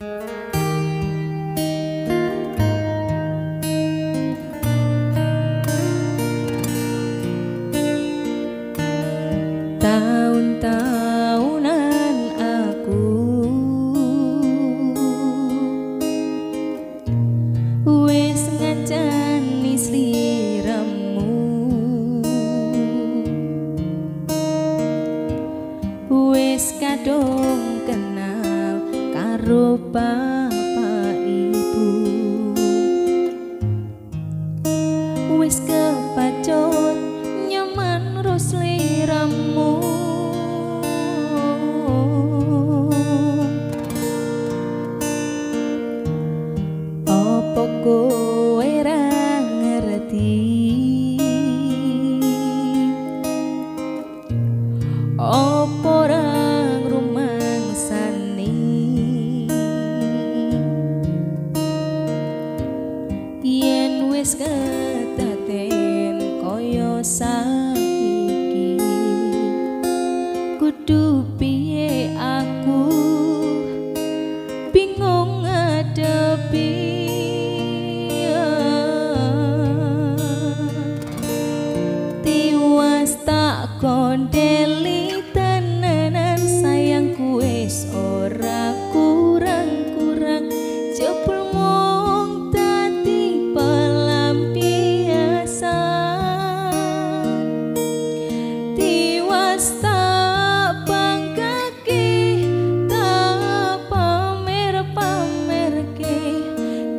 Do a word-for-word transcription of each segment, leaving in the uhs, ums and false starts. Tahun-tahunan aku wis ngancani sliramu, wis kadung kenal karo bapak ibu, wis kepacut nyaman ro sliramu. Kowe ra ngerti opo ra ngrumangsani yen wis kedaten kaya saiki kudu piye aku bingung ngadepi. Kondeli tenanan sayangku wis ora kurang-kurang, jebul mung dadi pelampiasan. Tiwas tak bangkake, tak pamer-pamerke,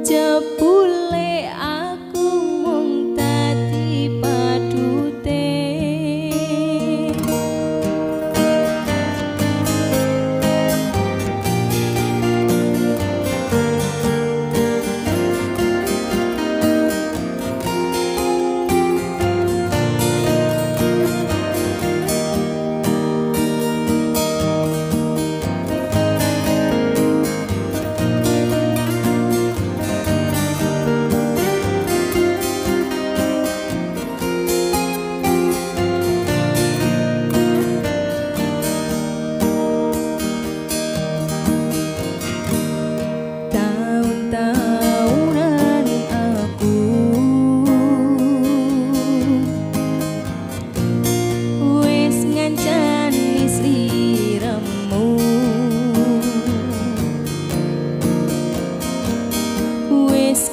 jebule aku mung dadi padute.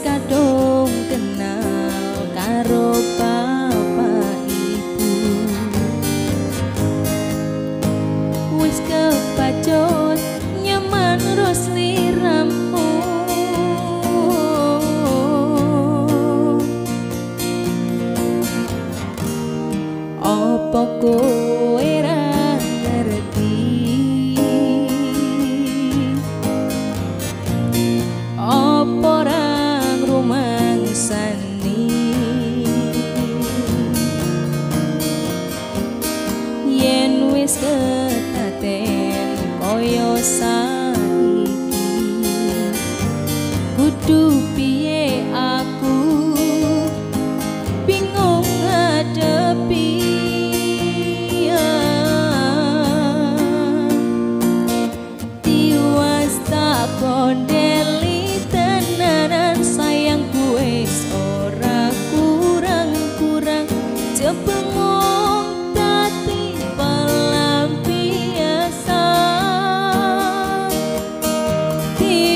Kadung kenal karo bapak ibu, wis kepacut nyaman ro sliramu. Opo kowe ra ngerti opo ra yen wis ketaten koyo saiki kudu piye aku bingung ngadepi. Tiwas tak kondeli tenanan sayangku wis ora kurang-kurang, jebul pelampiasan.